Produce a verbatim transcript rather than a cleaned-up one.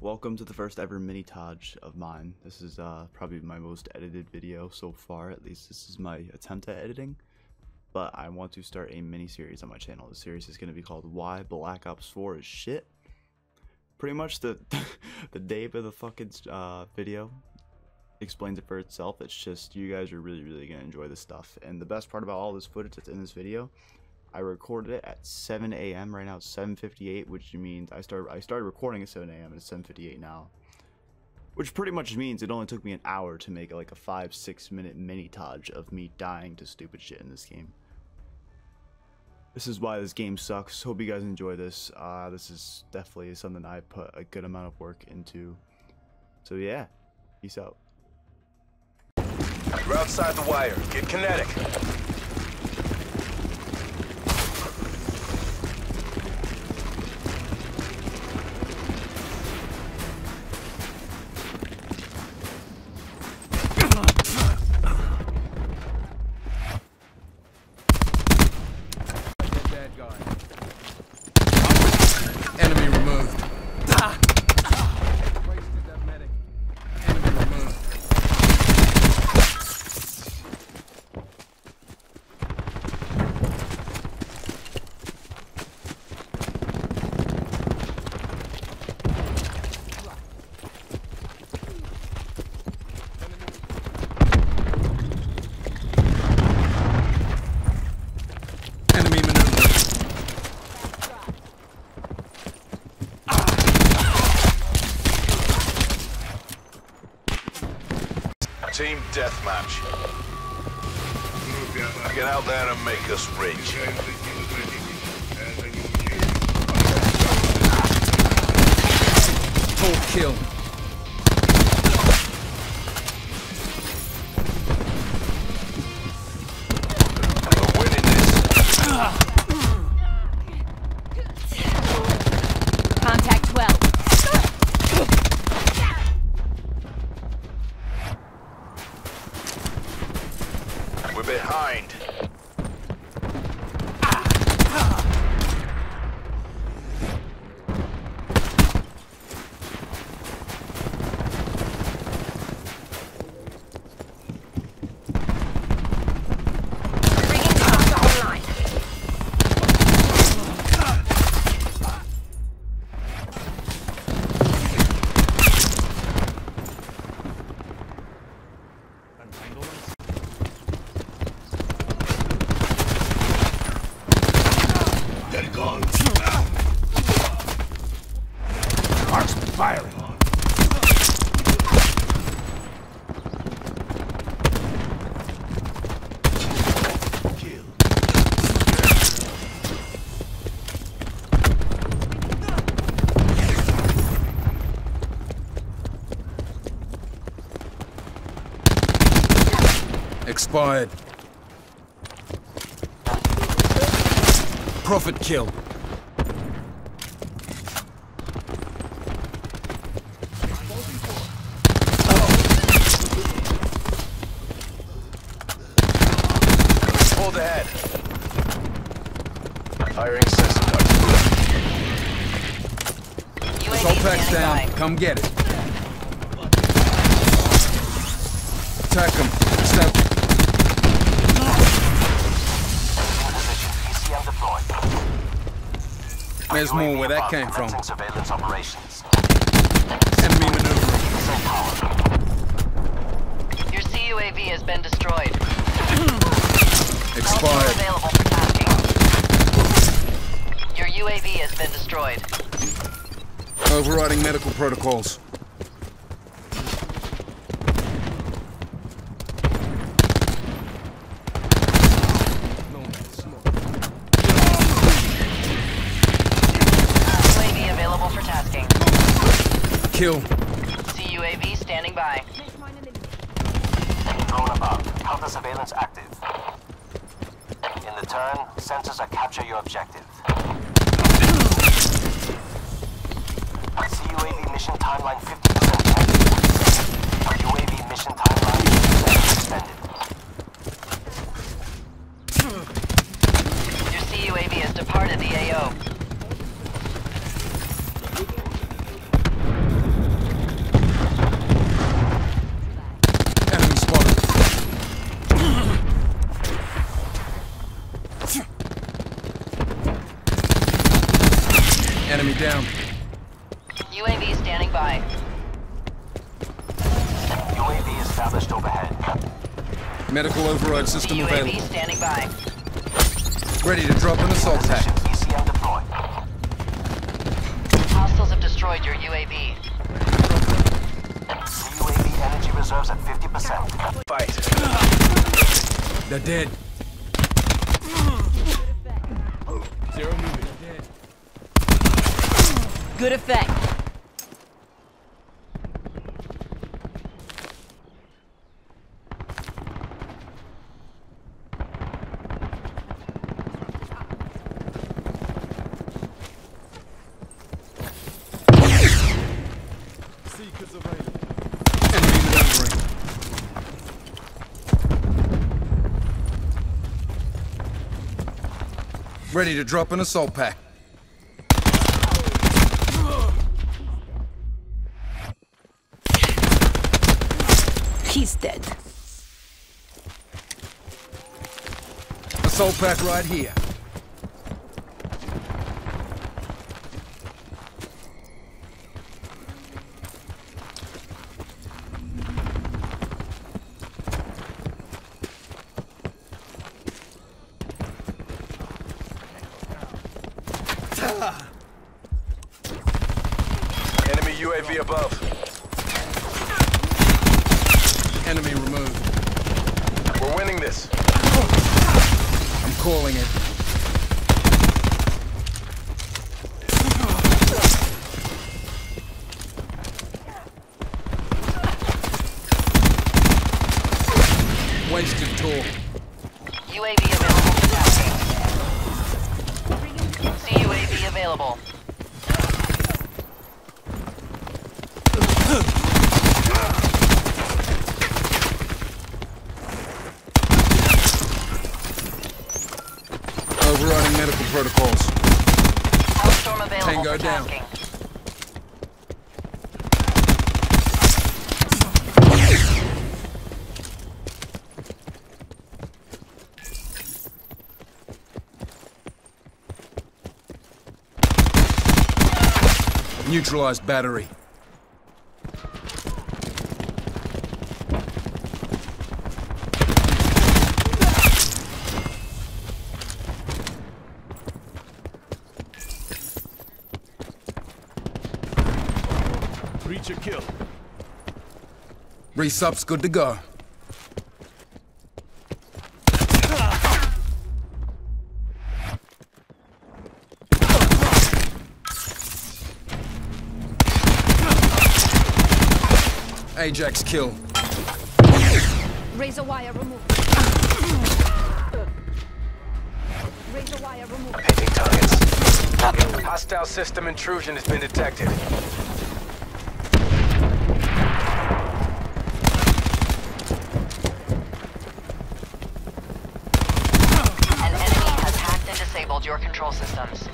Welcome to the first ever mini-taj of mine. This is uh, probably my most edited video so far, at least this is my attempt at editing. But I want to start a mini-series on my channel. The series is going to be called Why Black Ops four is Shit. Pretty much the, the name of the fucking uh, video explains it for itself. It's just you guys are really, really going to enjoy this stuff. And the best part about all this footage that's in this video, I recorded it at seven A M Right now it's seven fifty-eight, which means I started I started recording at seven A M and it's seven fifty-eight now, which pretty much means it only took me an hour to make like a five six minute mini-taj of me dying to stupid shit in this game. This is why this game sucks. Hope you guys enjoy this. Uh, this is definitely something I put a good amount of work into. So yeah, peace out. You're outside the wire. Get kinetic. Team deathmatch. Get out there and make us rich. Full kill. We're winning this. Contact well. Behind. Expired. Profit kill. Hold ahead. Firing system. Assault pack's down. Come get it. Attack him. Step. There's more where that came from. Enemy maneuvering. Your C U A V has been destroyed. Expired. Available for tasking. Your U A V has been destroyed. Overriding medical protocols. Kill. C U A V standing by. Drone above. Counter surveillance active. In the turn, sensors are capture your objective. C U A V mission timeline fifty percent active. U A V mission timeline extended. Your C U A V has departed the A O. U A V standing by. U A V established overhead. Medical override system available. U A V standing by. Ready to drop an assault pack. E C M deployed. Hostiles have destroyed your U A V. U A V energy reserves at fifty percent. Fight. They're dead. Zero moving. They're dead. Good effect. Seekers available. Enemy within range. Ready to drop an assault pack. He's dead. Assault pack right here. Enemy U A V above. Enemy removed. We're winning this. I'm calling it. Wasted talk. U A V available for tasking. C U A V available. Overriding medical protocols. Hellstorm available. Tango for down. Tasking. Neutralized battery. Breach or kill. Resub's good to go. Ajax kill. Razor wire removed. Razor wire removed. Pending targets. Hostile system intrusion has been detected. Your control systems.